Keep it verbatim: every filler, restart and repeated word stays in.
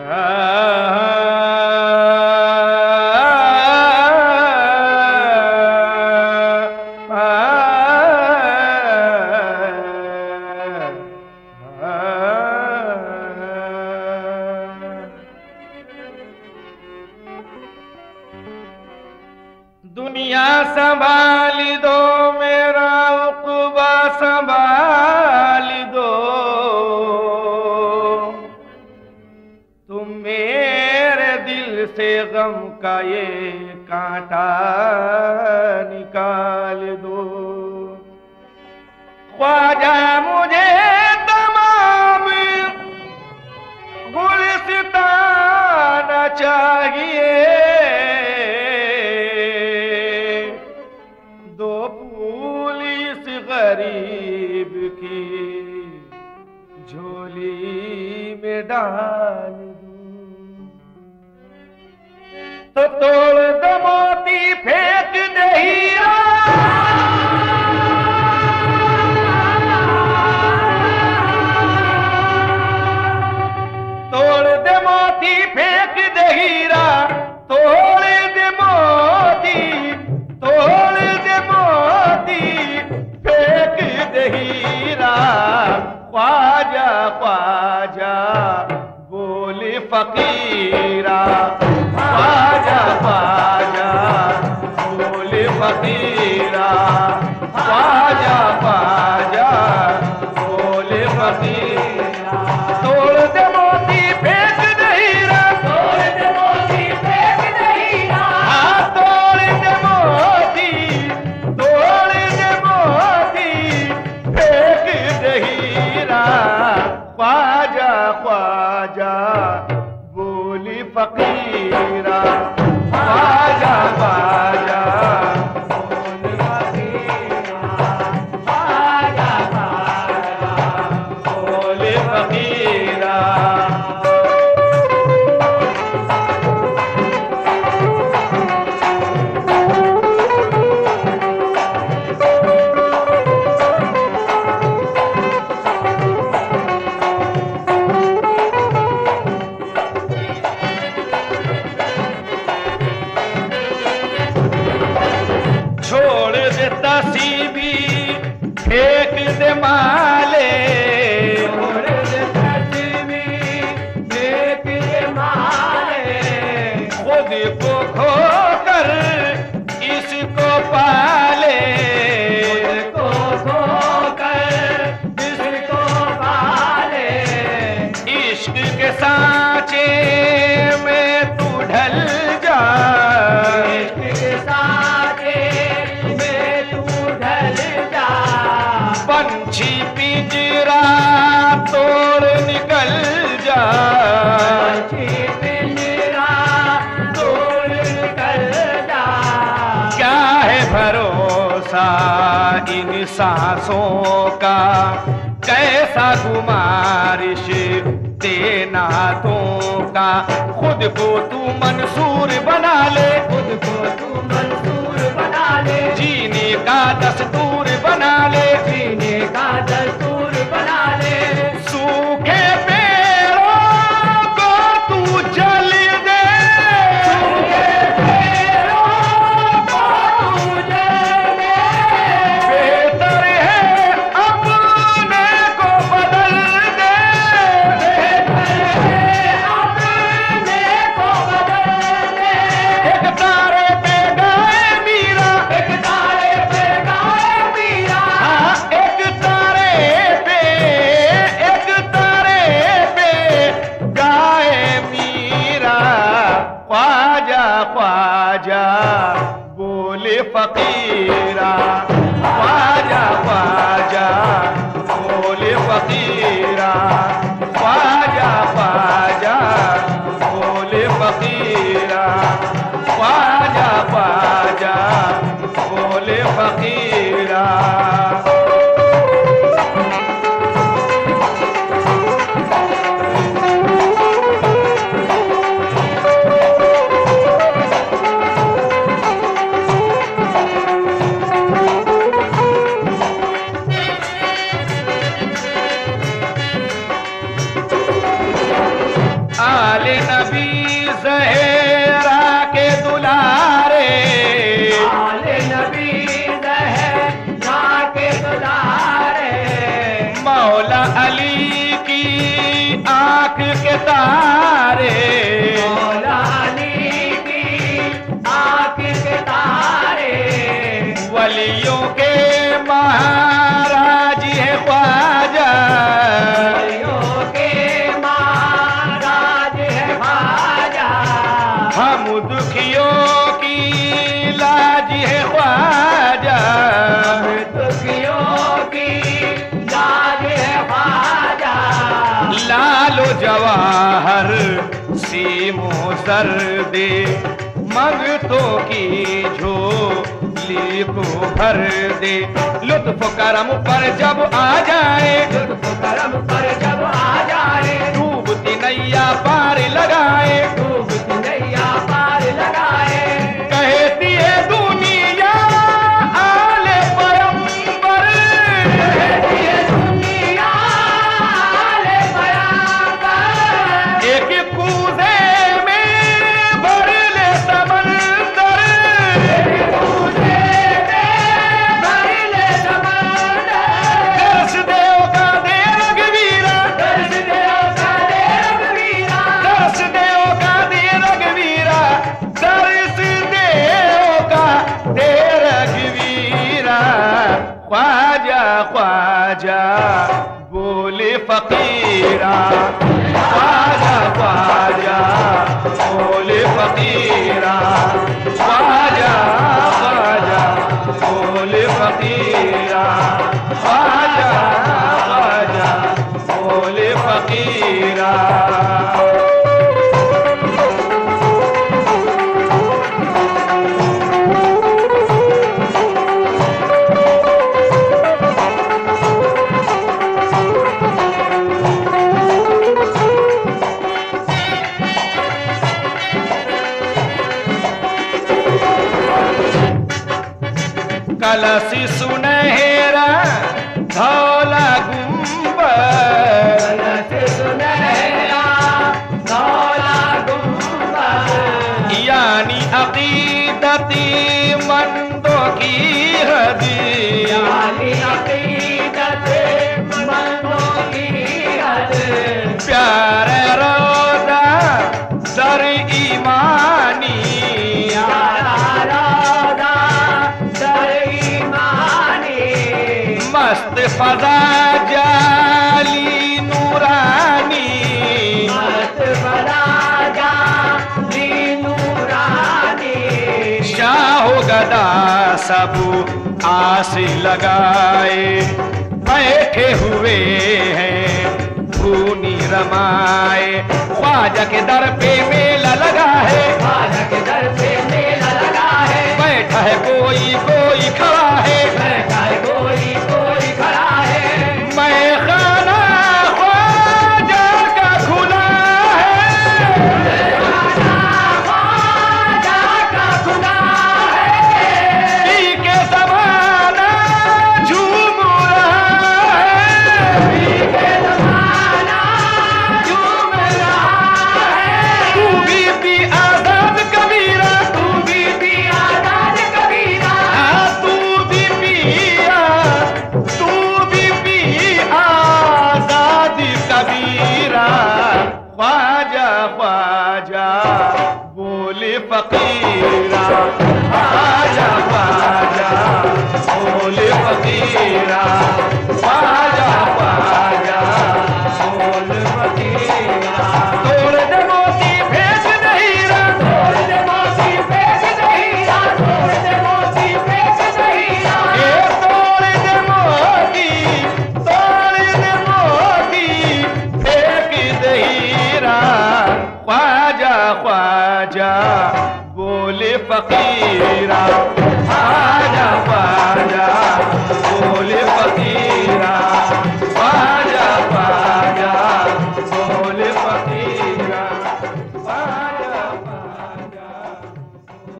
दुनिया संभाल दो मेरा उक़बा संभाल दो, तुम मेरे दिल से गम का ये कांटा निकाल दो। ख्वाजा मुझे तमाम गुलिस्तान चाहिए, गरीब की झोली में डाल दूं तो तोड़ दो मोती फेंक दे हीरा, तोड़ दे मोती फेंक दे हीरा, तोड़ दे मोती, तोड़ दे मोती हीरा। ख्वाजा ख्वाजा बोल फकीरा, ख्वाजा ख्वाजा बोल फकीरा, ख्वाजा ख्वाजा बोल फकीरा। तोड़ दे मोती फेंक दे हीरा, तोड़ दे मोती फेंक दे हीरा, तोड़ दे मोती, तोड़ दे मोती हीरा। ख्वाजा ख्वाजा बोल फकीरा, ख्वाजा ख्वाजा बोल फकीरा, ख्वाजा ख्वाजा बोल फकीरा। पंछी पिंजरा तोड़ निकल जा, पंछी पिंजरा तोड़ निकल जा, क्या है भरोसा इन सांसों का, कैसा गुमारिश देना तो का। खुद को तू मंसूर बना ले, खुद को तू मंसूर बना ले, जीने का दस्तूर बना ले, जीने का दस्तूर बना ले। सूखे पेड़ों को तू जल दे, सूखे पेड़ों को तू जल दे, बेहतर है अपने को बदल दे, बेहतर है अपने को बदल दे। एक तारे पे गाए मीरा, एक तारे पे गाए मीरा, हाँ एक तारे पे, एक तारे पे गाए मीरा। ख्वाजा ख्वाजा बोल फकीरा, ख्वाजा ख्वाजा बोल फकीरा, ख्वाजा ख्वाजा बोल फकीरा, ख्वाजा ख्वाजा बोल फकीरा। आले नबी ज़हरा के दुलारे, आले नबी ज़हरा के दुलारे, मौला अली की आँख के तारे, मौला अली की आँख के तारे, वलियों के महाराज है ख्वाजा, हम दुखियों की लाज है ख्वाजा, दुखियों की लाज है ख्वाजा, लालो जवाहर सीमो सर दे, मंगतों की झोली को भर दे, लुत्फ करम पर जब आ जाए, लुत्फ करम पर जब आ जाए, डूबती नैया पार लगाए, ख्वाजा ख्वाजा बोले फकीरा, ख्वाजा ख्वाजा बोले फकीरा, ख्वाजा ख्वाजा बोले फकीरा, ख्वाजा ख्वाजा बोले फकीरा। कलसी सुनहरा धौला गुंबद, कलसी सुनहरा धौला गुंबद, यानी अकीदती मंदों की हदी, यानी अकीदती मंदों की हदी, प्यार रोदा दर ईमानी, मस्त फजा जाली नूरानी, मस्त फजा जाली नूरानी, शाहो गदा सब आस लगाए, बैठे हुए हैं भूनी रमाए, ख्वाजा के दर पे मेला लगा है, ख्वाजा के दर पे मेला लगा है, बैठा है कोई कोई खड़ा है, बैठा है कोई ख्वाजा ख्वाजा बोले फकीरा।